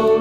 Twinkle,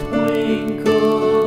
twinkle.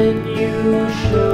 when you should.